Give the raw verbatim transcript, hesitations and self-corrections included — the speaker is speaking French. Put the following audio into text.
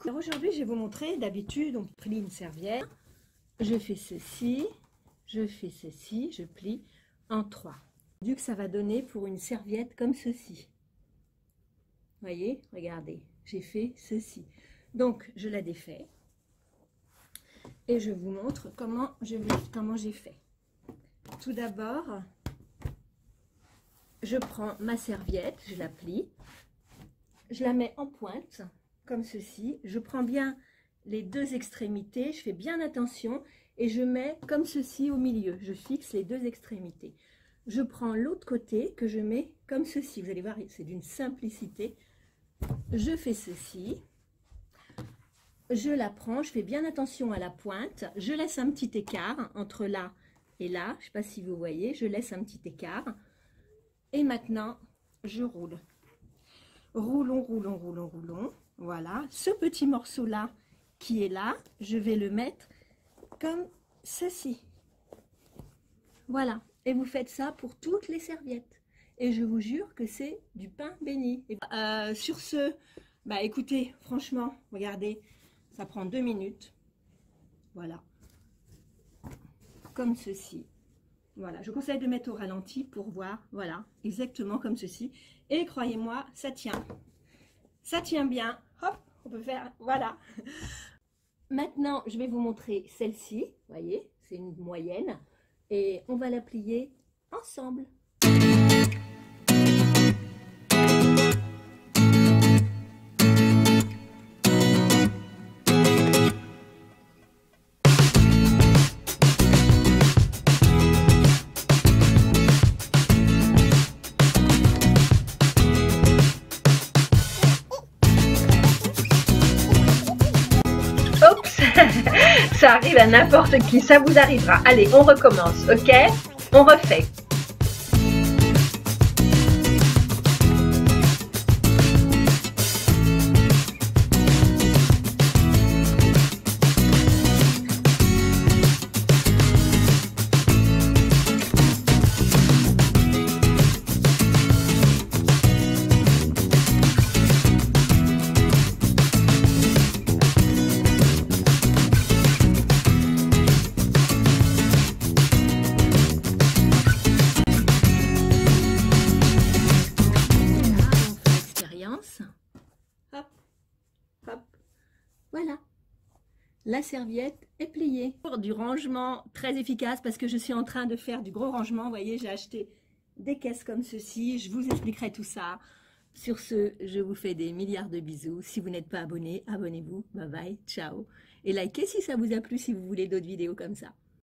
Coucou. Aujourd'hui, je vais vous montrer, d'habitude, on plie une serviette, je fais ceci, je fais ceci, je plie en trois. Du que ça va donner pour une serviette comme ceci. Voyez, regardez, j'ai fait ceci. Donc, je la défais et je vous montre comment je vais, comment j'ai fait. Tout d'abord, je prends ma serviette, je la plie, je la mets en pointe, comme ceci. Je prends bien les deux extrémités, je fais bien attention et je mets comme ceci au milieu. Je fixe les deux extrémités. Je prends l'autre côté que je mets comme ceci. Vous allez voir, c'est d'une simplicité. Je fais ceci. Je la prends, je fais bien attention à la pointe. Je laisse un petit écart entre là et là. Je ne sais pas si vous voyez, je laisse un petit écart. Et maintenant, je roule. Roulons, roulons, roulons, roulons. Voilà. Ce petit morceau-là qui est là, je vais le mettre comme ceci. Voilà. Et vous faites ça pour toutes les serviettes. Et je vous jure que c'est du pain béni. Euh, sur ce, bah écoutez, franchement, regardez, ça prend deux minutes. Voilà. Comme ceci. Voilà, je conseille de mettre au ralenti pour voir, voilà, exactement comme ceci. Et croyez-moi, ça tient. Ça tient bien. Hop, on peut faire, voilà. Maintenant, je vais vous montrer celle-ci. Voyez, c'est une moyenne. Et on va la plier ensemble. Ça arrive à n'importe qui, ça vous arrivera. Allez, on recommence, ok? On refait. Voilà, la serviette est pliée. Pour du rangement très efficace parce que je suis en train de faire du gros rangement. Vous voyez, j'ai acheté des caisses comme ceci. Je vous expliquerai tout ça. Sur ce, je vous fais des milliards de bisous. Si vous n'êtes pas abonné, abonnez-vous. Bye bye, ciao. Et likez si ça vous a plu, si vous voulez d'autres vidéos comme ça.